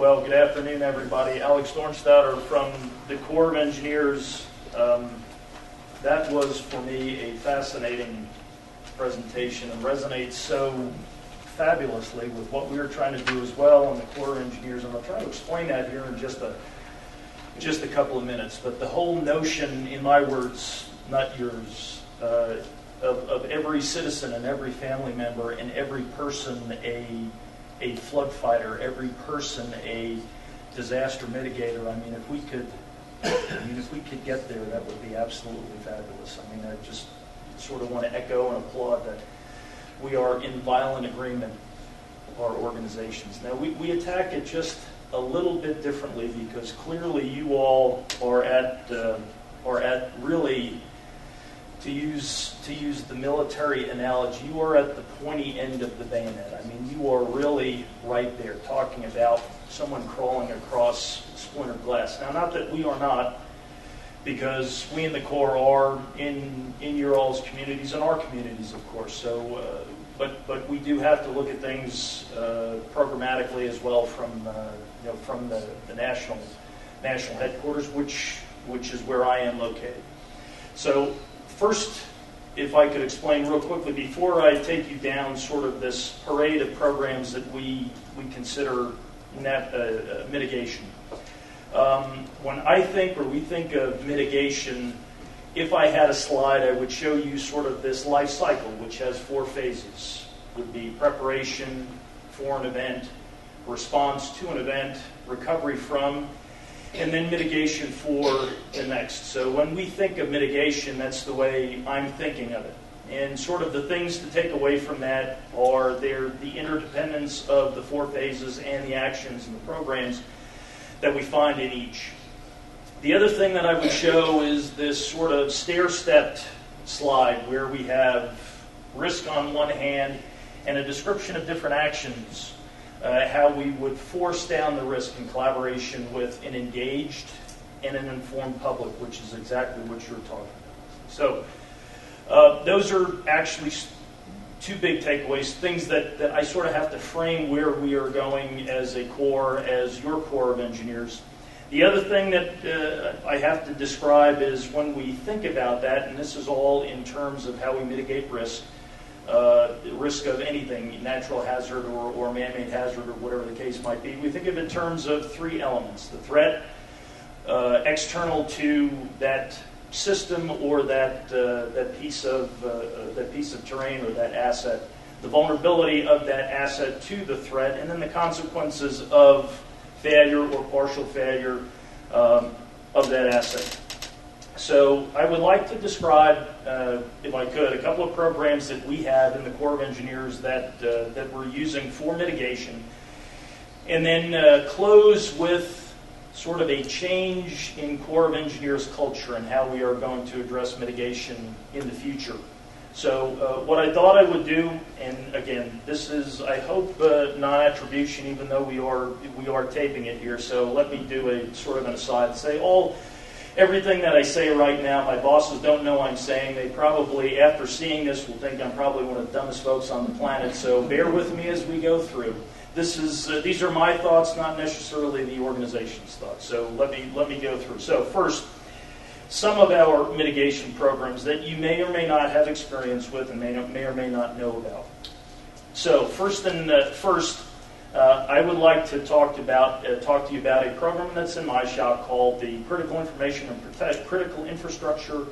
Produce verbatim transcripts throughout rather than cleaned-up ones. Well, good afternoon, everybody. Alex Dornstauder from the Corps of Engineers. Um, that was, for me, a fascinating presentation and resonates so fabulously with what we were trying to do as well in the Corps of Engineers. And I'll try to explain that here in just a, just a couple of minutes. But the whole notion, in my words, not yours, uh, of, of every citizen and every family member and every person a a flood fighter, every person a disaster mitigator. I mean, if we could, I mean, if we could get there, that would be absolutely fabulous. I mean, I just sort of want to echo and applaud that we are in violent agreement with our organizations. Now, we, we attack it just a little bit differently because clearly you all are at uh, are at really, to use to use the military analogy, you are at the pointy end of the bayonet. I mean, you are really right there, talking about someone crawling across splintered glass. Now, not that we are not, because we in the Corps are in in your all's communities and our communities, of course. So, uh, but but we do have to look at things uh, programmatically as well from uh, you know from the, the national national headquarters, which which is where I am located. So. First, if I could explain real quickly, before I take you down sort of this parade of programs that we, we consider net, uh, uh, mitigation. Um, when I think or we think of mitigation, if I had a slide, I would show you sort of this life cycle, which has four phases. It would be preparation for an event, response to an event, recovery from, and then mitigation for the next. So when we think of mitigation, that's the way I'm thinking of it. And sort of the things to take away from that are there, the interdependence of the four phases and the actions and the programs that we find in each. The other thing that I would show is this sort of stair-stepped slide where we have risk on one hand and a description of different actions. Uh, how we would force down the risk in collaboration with an engaged and an informed public, which is exactly what you're talking about. So uh, those are actually two big takeaways, things that, that I sort of have to frame where we are going as a Corps, as your Corps of Engineers. The other thing that uh, I have to describe is when we think about that, and this is all in terms of how we mitigate risk, Uh, the risk of anything, natural hazard or, or man-made hazard or whatever the case might be. We think of it in terms of three elements. The threat uh, external to that system or that, uh, that, piece of, uh, that piece of terrain or that asset. The vulnerability of that asset to the threat, and then the consequences of failure or partial failure um, of that asset. So I would like to describe, uh, if I could, a couple of programs that we have in the Corps of Engineers that, uh, that we're using for mitigation, and then uh, close with sort of a change in Corps of Engineers culture and how we are going to address mitigation in the future. So uh, what I thought I would do, and again, this is, I hope, uh, non-attribution, even though we are, we are taping it here, so let me do a sort of an aside, say all. Everything that I say right now, my bosses don't know I'm saying. They probably, after seeing this, will think I'm probably one of the dumbest folks on the planet. So bear with me as we go through. This is uh, these are my thoughts, not necessarily the organization's thoughts. So let me let me go through. So first, some of our mitigation programs that you may or may not have experience with and may not, may or may not know about. So first and uh, first. Uh, I would like to talk about uh, talk to you about a program that's in my shop called the Critical Information and Prote- Critical Infrastructure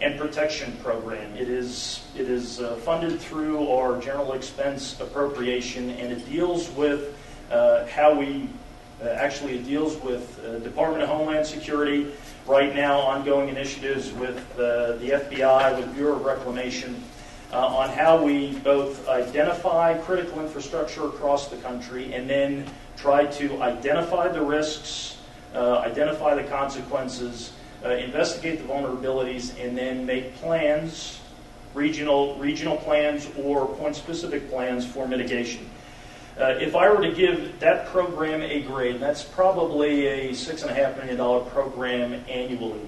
and Protection Program. It is it is uh, funded through our general expense appropriation, and it deals with uh, how we uh, actually it deals with uh, Department of Homeland Security right now, ongoing initiatives with uh, the F B I, with Bureau of Reclamation. Uh, on how we both identify critical infrastructure across the country and then try to identify the risks, uh, identify the consequences, uh, investigate the vulnerabilities, and then make plans, regional regional plans or point-specific plans for mitigation. Uh, if I were to give that program a grade, that's probably a six point five million dollars program annually.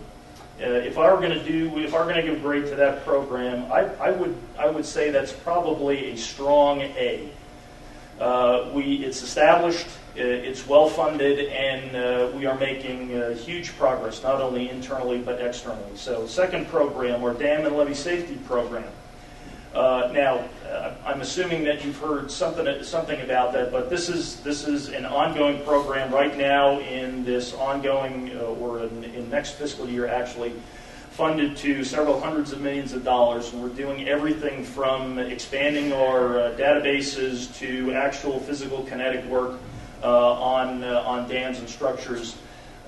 Uh, if I were going to do, if I were going to give grade to that program, I, I would, I would say that's probably a strong A. Uh, we, it's established, It's well-funded, and uh, we are making uh, huge progress, not only internally but externally. So second program, our dam and levee safety program. Uh, now, uh, I'm assuming that you've heard something something about that, but this is this is an ongoing program right now in this ongoing, uh, or in, in next fiscal year actually, funded to several hundreds of millions of dollars, and we're doing everything from expanding our uh, databases to actual physical kinetic work uh, on, uh, on dams and structures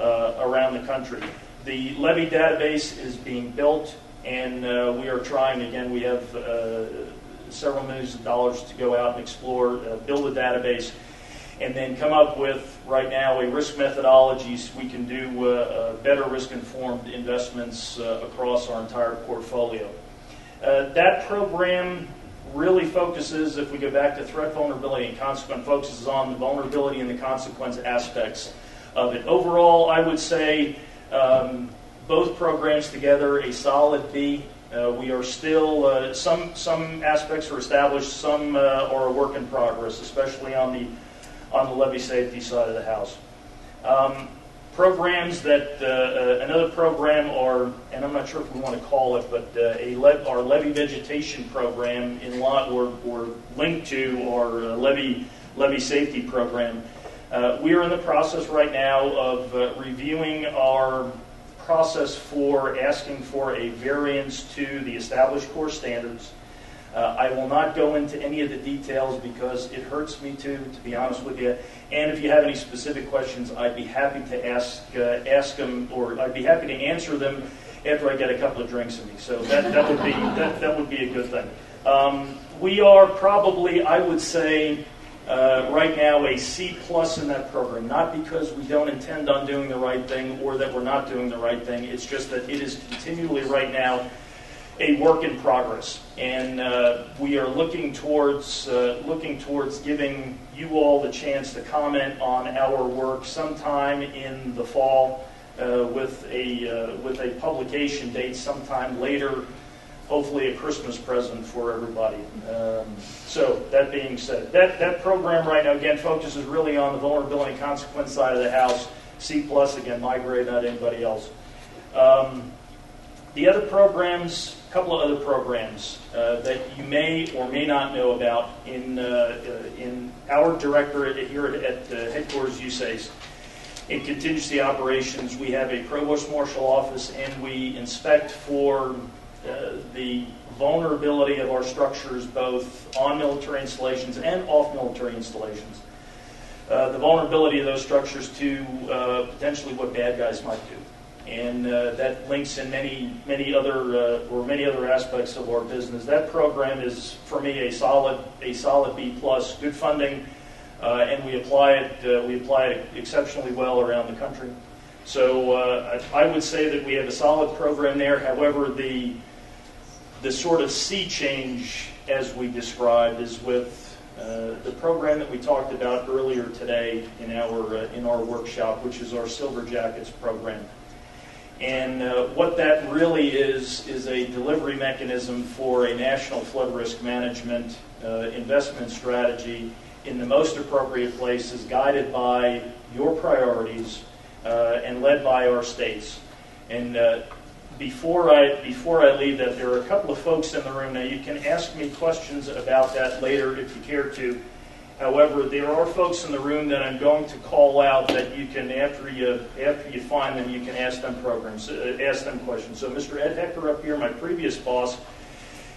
uh, around the country. The levee database is being built, and uh, we are trying, again, we have uh, several millions of dollars to go out and explore, uh, build a database, and then come up with, right now, a risk methodology so we can do uh, uh, better risk-informed investments uh, across our entire portfolio. Uh, that program really focuses, if we go back to threat vulnerability and consequent, focuses on the vulnerability and the consequence aspects of it. Overall, I would say um, both programs together, a solid B. Uh, we are still, uh, some, some aspects are established, some uh, are a work in progress, especially on the on the levee safety side of the house. Um, programs that, uh, uh, another program are, and I'm not sure if we want to call it, but uh, a le our levee vegetation program in lot or, or linked to our uh, levee, levee safety program. Uh, we are in the process right now of uh, reviewing our process for asking for a variance to the established core standards. Uh, I will not go into any of the details because it hurts me to, to be honest with you. And if you have any specific questions, I'd be happy to ask uh, ask them, or I'd be happy to answer them after I get a couple of drinks in me. So that, that would be that, that would be a good thing. Um, we are probably, I would say, uh, right now a C plus in that program. Not because we don't intend on doing the right thing or that we're not doing the right thing. It's just that it is continually right now a work in progress, and uh, we are looking towards uh, looking towards giving you all the chance to comment on our work sometime in the fall, uh, with a uh, with a publication date sometime later, hopefully a Christmas present for everybody. Um, so that being said, that that program right now again focuses really on the vulnerability and consequence side of the house. C plus again, my grade, not anybody else. Um, The other programs, a couple of other programs uh, that you may or may not know about in, uh, in our directorate here at, at the headquarters U S A C E. In contingency operations, we have a provost marshal office, and we inspect for uh, the vulnerability of our structures both on military installations and off military installations. Uh, the vulnerability of those structures to uh, potentially what bad guys might do. And uh, that links in many, many other uh, or many other aspects of our business. That program is, for me, a solid, a solid B plus, good funding, uh, and we apply it, uh, we apply it exceptionally well around the country. So uh, I, I would say that we have a solid program there. However, the the sort of sea change, as we described, is with uh, the program that we talked about earlier today in our uh, in our workshop, which is our Silver Jackets program. And uh, what that really is, is a delivery mechanism for a national flood risk management uh, investment strategy in the most appropriate places, guided by your priorities uh, and led by our states. And uh, before, I, before I leave that, there are a couple of folks in the room. Now, you can ask me questions about that later if you care to. However, there are folks in the room that I'm going to call out that you can, after you after you find them, you can ask them programs, uh, ask them questions. So, Mister Ed Hecker up here, my previous boss,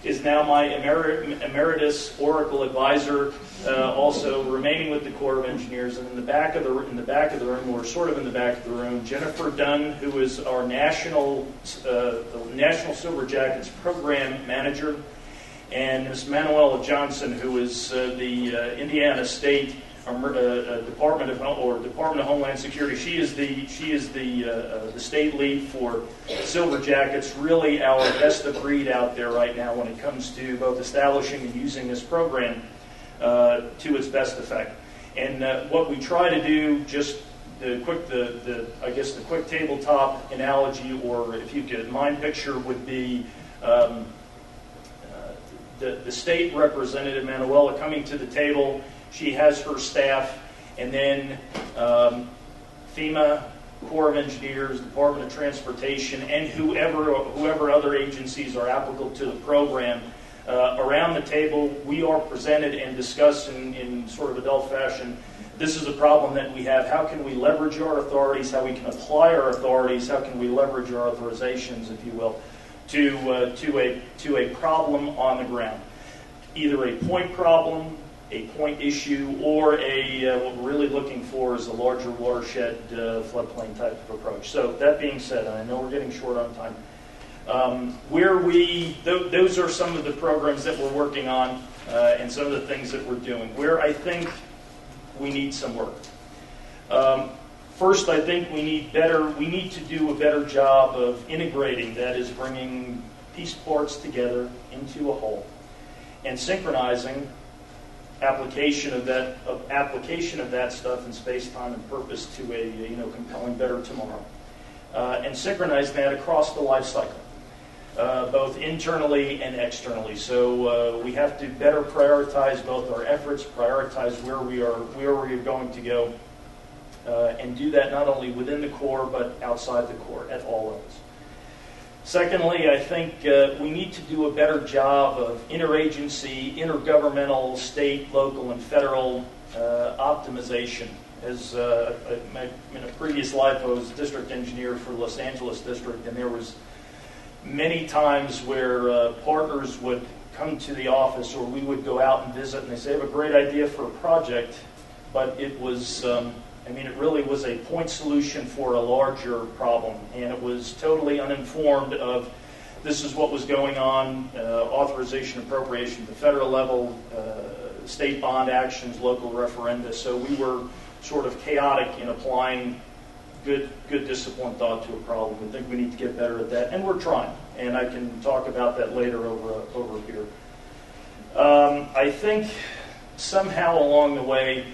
is now my emer emeritus Oracle advisor, uh, also remaining with the Corps of Engineers. And in the back of the in the back of the room, or sort of in the back of the room, Jennifer Dunn, who is our national uh, the National Silver Jackets program manager. And Miz Manuela Johnson, who is uh, the uh, Indiana State uh, uh, Department of Home or Department of Homeland Security, she is the she is the, uh, uh, the state lead for Silver Jackets. Really, our best of breed out there right now when it comes to both establishing and using this program uh, to its best effect. And uh, what we try to do, just the quick the, the I guess the quick tabletop analogy, or if you could, my picture would be. Um, The, the state representative, Manuela, coming to the table. She has her staff, and then um, FEMA, Corps of Engineers, Department of Transportation, and whoever whoever other agencies are applicable to the program. Uh, around the table, we are presented and discussed in, in sort of adult fashion. This is a problem that we have. How can we leverage our authorities? How we can apply our authorities? How can we leverage our authorizations, if you will, to uh, to a to a problem on the ground, either a point problem, a point issue, or a uh, what we're really looking for is a larger watershed uh, floodplain type of approach. So that being said, and I know we're getting short on time. Um, where we, th those are some of the programs that we're working on uh, and some of the things that we're doing. Where I think we need some work. Um, first, I think we need better, we need to do a better job of integrating, that is bringing piece parts together into a whole and synchronizing application of that, of application of that stuff in space, time, and purpose to a, you know, compelling better tomorrow. Uh, and synchronize that across the life cycle. Uh, both internally and externally. So uh, we have to better prioritize both our efforts, prioritize where we are, where we are going to go, uh, and do that not only within the Corps but outside the Corps at all levels. Secondly, I think uh, we need to do a better job of interagency, intergovernmental, state, local, and federal uh, optimization. As uh, in a previous life, I was district engineer for Los Angeles District, and there was many times where uh, partners would come to the office, or we would go out and visit, and they say, I have a great idea for a project, but it was, um, I mean, it really was a point solution for a larger problem, and it was totally uninformed of this is what was going on, uh, authorization, appropriation at the federal level, uh, state bond actions, local referenda, so we were sort of chaotic in applying Good, good discipline thought to a problem. We think we need to get better at that, and we're trying. And I can talk about that later over uh, over here. Um, I think somehow along the way,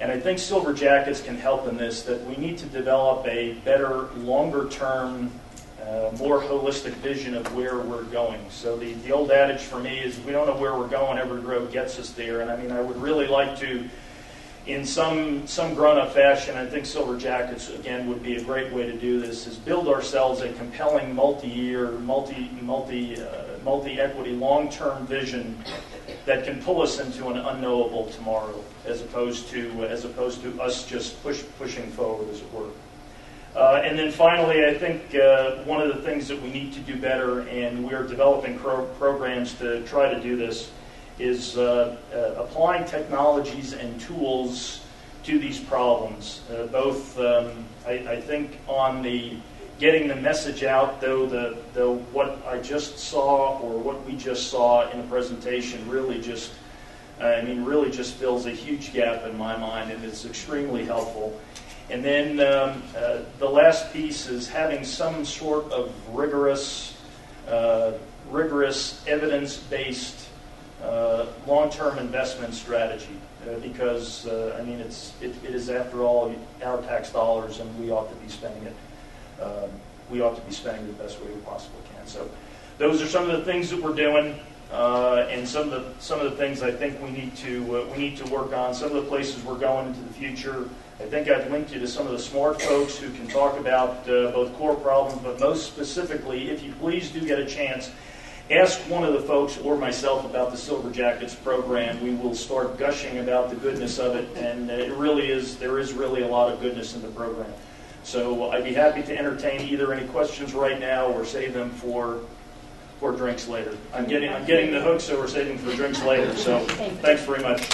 and I think Silver Jackets can help in this, that we need to develop a better, longer-term, uh, more holistic vision of where we're going. So the, the old adage for me is, we don't know where we're going, every road gets us there. And I mean, I would really like to, in some, some grown-up fashion, I think Silver Jackets, again, would be a great way to do this, is build ourselves a compelling multi-year, multi, multi, uh, multi-equity, long-term vision that can pull us into an unknowable tomorrow, as opposed to, as opposed to us just push, pushing forward, as it were. Uh, and then finally, I think uh, one of the things that we need to do better, and we're developing pro programs to try to do this, is uh, uh, applying technologies and tools to these problems. Uh, both, um, I, I think, on the getting the message out, though the though what I just saw or what we just saw in the presentation really just, uh, I mean, really just fills a huge gap in my mind, and it's extremely helpful. And then um, uh, the last piece is having some sort of rigorous, uh, rigorous evidence-based Uh, long-term investment strategy, uh, because uh, I mean it's it, it is after all our tax dollars, and we ought to be spending it. Um, we ought to be spending it the best way we possibly can. So, those are some of the things that we're doing, uh, and some of the some of the things I think we need to uh, we need to work on. Some of the places we're going into the future. I think I've linked you to some of the smart folks who can talk about uh, both core problems, but most specifically, if you please do get a chance, ask one of the folks or myself about the Silver Jackets program. We will start gushing about the goodness of it, and it really is, there is really a lot of goodness in the program. So I'd be happy to entertain either any questions right now or save them for for drinks later. I'm getting I'm getting the hook, so we're saving for drinks later. So thanks very much.